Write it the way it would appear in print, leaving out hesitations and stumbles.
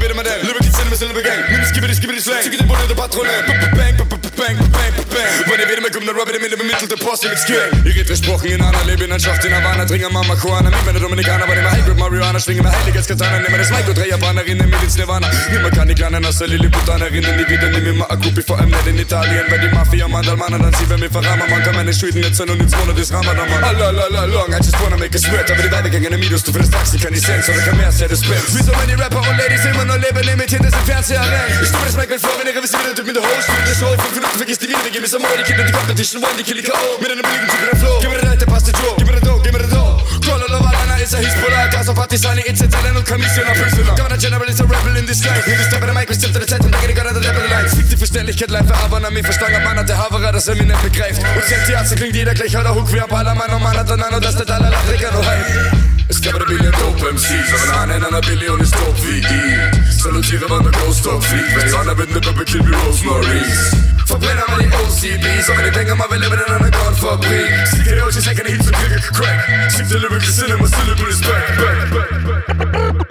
probeerde maar daar. Lubbe kids in de middel begang. Nu skip it slang. Zoek de bonne de patronen. Bang bang bang bang. Wanneer weer me komt naar Robin in de middel te post in het square. Hier geht gesprochen in einer Leben in Schacht in Havana trinken Mama Juana. Mit meiner Dominicana bei dem Hybrid Marihuana schwingen wir heiliges Katana. Nimm das Mic und drei Japanerinnen mit ins Nirvana. Nimm kann die kleinen aus der Lilliputanerinnen. Die wieder nimm immer Akupi vor allem nicht in Italien. Weil die Mafia Mandalmana dann sie wenn wir verrammen. Man kann meine Schweden nicht sein und ins Monat des Ramadan. All long, I just wanna make a sweat. Aber die Weide gegen Amigos, du findest Taxi, kann ich Sense oder kann mehr Sales Benz. Wie so many Rapper und Ladies immer nur leben im Mädchen, das im Fernseher rein. Ich stimme das Mic mit vor, wenn ihr wisst, wie der Typ mit der Hose spielt. Das Roll von Minuten vergisst die Wiener, wir geben es am Morgen. Die Kinder, die Kopf, die Schluss, die Killy K.O. Mit einem blieben Typen im Flow. Gib mir den Reiter, passt der Joe. Gib mir den Doe, gib mir den Doe. Call all over, einer ist ein Hispola. Casa, Partisani, Inzentalen und Kamissioner, Püsseler. Governor General ist ein Rebel in this life. Hier ist der bei der Mic, wir stimmt an der Zeit und denke, die Gönner der Rebel Lines. Fick die Verständlichkeit, live verhabern an mir, verstangen Mann hat der Havara, dass er mir nicht begreift. Und selbst die Ärzte klingt jeder gleich, oder Hook, wir haben alle Mann und Mann hat einen, und das nicht alle Lachricker nur heim. Es gab eine Billion Dope-MCs, aber eine Hahn in einer Billion ist top wie I. Salutiere, wann der Ghost-Dog fliegt, wenn ich an der Winde bin, bekillt wie Rose Maurice. Verbrenner mal die OCBs, auch wenn ich denke mal, wir leben in einer Kornfabrik. Sieg die Oceans, hängen die Hits und kriegen gecrackt. Schick die Lyrics, Cinema, Syllable ist back, back, back, back.